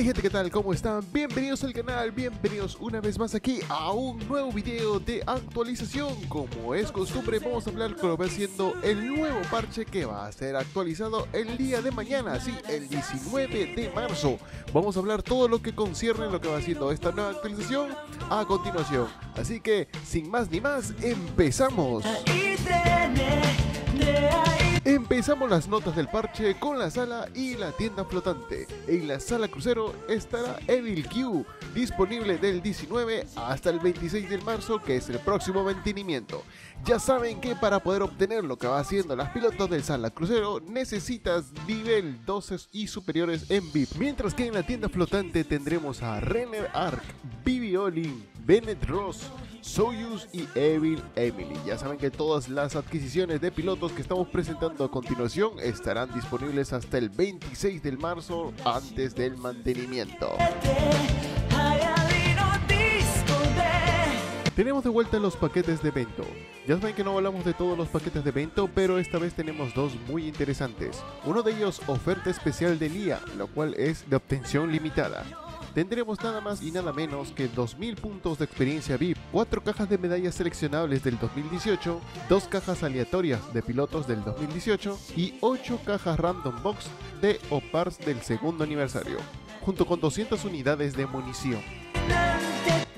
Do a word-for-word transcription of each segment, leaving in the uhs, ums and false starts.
Hey gente, ¿qué tal? ¿Cómo están? Bienvenidos al canal, bienvenidos una vez más aquí a un nuevo video de actualización. Como es costumbre, vamos a hablar con lo que va siendo el nuevo parche que va a ser actualizado el día de mañana, sí, el diecinueve de marzo. Vamos a hablar todo lo que concierne lo que va siendo esta nueva actualización a continuación. Así que, sin más ni más, empezamos. Empezamos las notas del parche con la sala y la tienda flotante. En la sala crucero estará Evil Q, disponible del diecinueve hasta el veintiséis de marzo, que es el próximo mantenimiento. Ya saben que para poder obtener lo que va haciendo las pilotos del sala crucero necesitas nivel doce y superiores en V I P. Mientras que en la tienda flotante tendremos a Renner Arc, Vivi Olin, Bennett Ross, Soyuz y Evil Emily. Ya saben que todas las adquisiciones de pilotos que estamos presentando a continuación estarán disponibles hasta el veintiséis de marzo antes del mantenimiento. Tenemos de vuelta los paquetes de evento. Ya saben que no hablamos de todos los paquetes de evento, pero esta vez tenemos dos muy interesantes. Uno de ellos, oferta especial del día, lo cual es de obtención limitada. Tendremos nada más y nada menos que dos mil puntos de experiencia V I P, cuatro cajas de medallas seleccionables del dos mil dieciocho, dos cajas aleatorias de pilotos del dos mil dieciocho y ocho cajas random box de O P A Rs del segundo aniversario, junto con doscientas unidades de munición.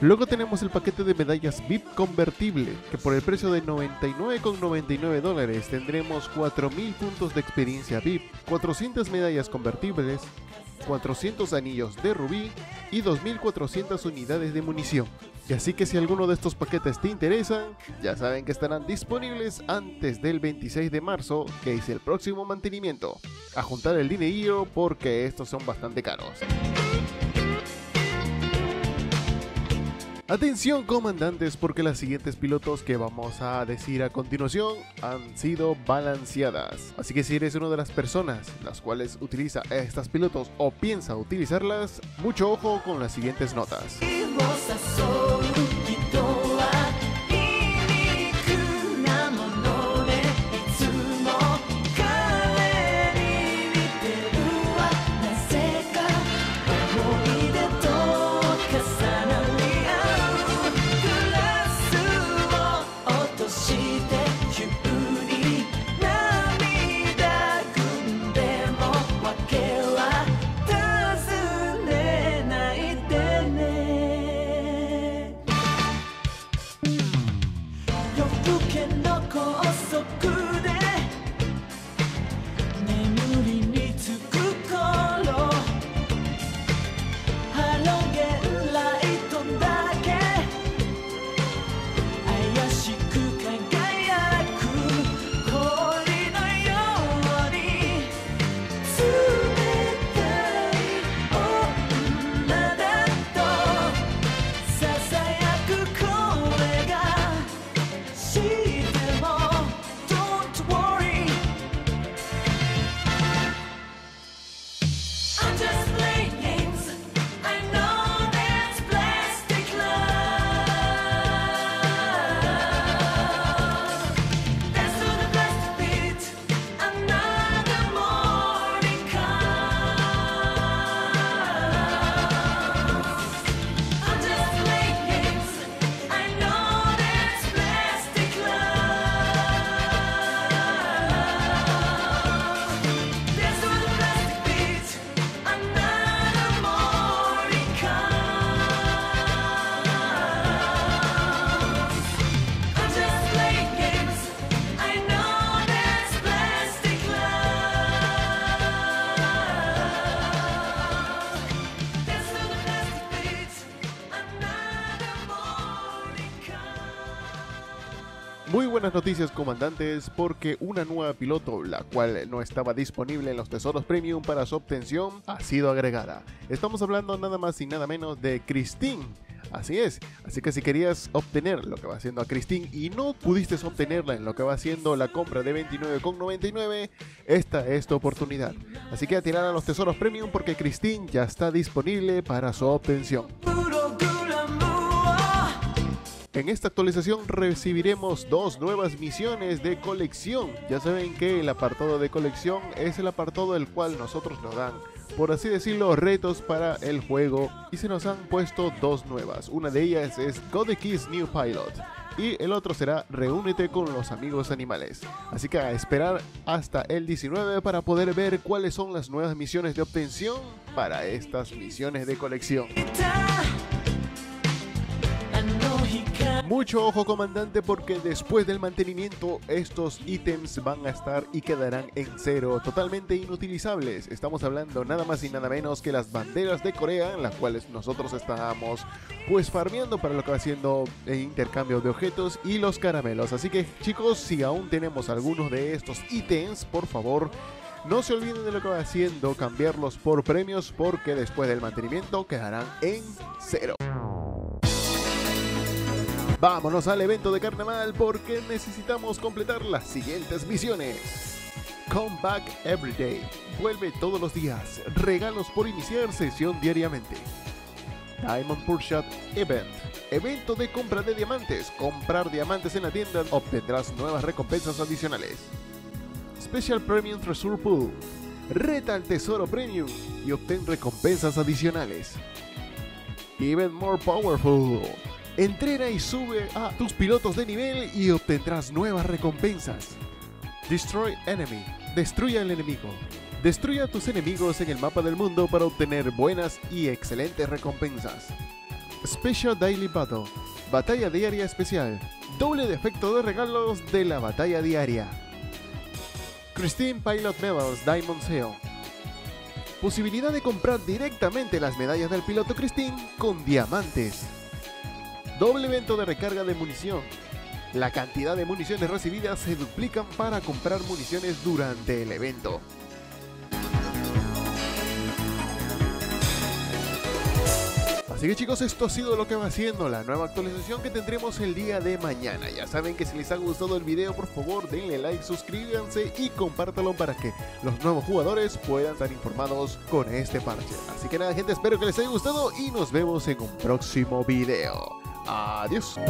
Luego tenemos el paquete de medallas V I P convertible, que por el precio de noventa y nueve con noventa y nueve dólares tendremos cuatro mil puntos de experiencia V I P, cuatrocientas medallas convertibles, cuatrocientos anillos de rubí y dos mil cuatrocientas unidades de munición. Y así que si alguno de estos paquetes te interesan, ya saben que estarán disponibles antes del veintiséis de marzo, que es el próximo mantenimiento. A juntar el dinerillo porque estos son bastante caros. Atención comandantes, porque las siguientes pilotos que vamos a decir a continuación han sido balanceadas. Así que si eres una de las personas las cuales utiliza estas pilotos o piensa utilizarlas, mucho ojo con las siguientes notas. Muy buenas noticias comandantes, porque una nueva piloto, la cual no estaba disponible en los tesoros premium para su obtención, ha sido agregada. Estamos hablando nada más y nada menos de Christine. Así es, así que si querías obtener lo que va haciendo a Christine y no pudiste obtenerla en lo que va haciendo la compra de veintinueve con noventa y nueve, esta es tu oportunidad. Así que a tirar a los tesoros premium porque Christine ya está disponible para su obtención. En esta actualización recibiremos dos nuevas misiones de colección. Ya saben que el apartado de colección es el apartado del cual nosotros nos dan por así decirlo, retos para el juego, y se nos han puesto dos nuevas. Una de ellas es Goddess Kiss New Pilot y el otro será Reúnete con los amigos animales. Así que a esperar hasta el diecinueve para poder ver cuáles son las nuevas misiones de obtención para estas misiones de colección. Mucho ojo, comandante, porque después del mantenimiento estos ítems van a estar y quedarán en cero, totalmente inutilizables. Estamos hablando nada más y nada menos que las banderas de Corea, en las cuales nosotros estábamos pues farmeando para lo que va haciendo el intercambio de objetos, y los caramelos. Así que, chicos, si aún tenemos algunos de estos ítems, por favor, no se olviden de lo que va haciendo, cambiarlos por premios, porque después del mantenimiento quedarán en cero. Vámonos al evento de carnaval porque necesitamos completar las siguientes misiones. Come back every day. Vuelve todos los días. Regalos por iniciar sesión diariamente. Diamond Purchase Event. Evento de compra de diamantes. Comprar diamantes en la tienda obtendrás nuevas recompensas adicionales. Special Premium Treasure Pool. Reta al tesoro premium y obtén recompensas adicionales. Even More Powerful. Entrena y sube a tus pilotos de nivel y obtendrás nuevas recompensas. Destroy Enemy. Destruye al enemigo. Destruye a tus enemigos en el mapa del mundo para obtener buenas y excelentes recompensas. Special Daily Battle. Batalla diaria especial. Doble de efecto de regalos de la batalla diaria. Christine Pilot Medals Diamond Sale. Posibilidad de comprar directamente las medallas del piloto Christine con diamantes. Doble evento de recarga de munición. La cantidad de municiones recibidas se duplican para comprar municiones durante el evento. Así que, chicos, esto ha sido lo que va haciendo la nueva actualización que tendremos el día de mañana. Ya saben que si les ha gustado el video, por favor denle like, suscríbanse y compártalo para que los nuevos jugadores puedan estar informados con este parche. Así que nada, gente, espero que les haya gustado y nos vemos en un próximo video. Adiós.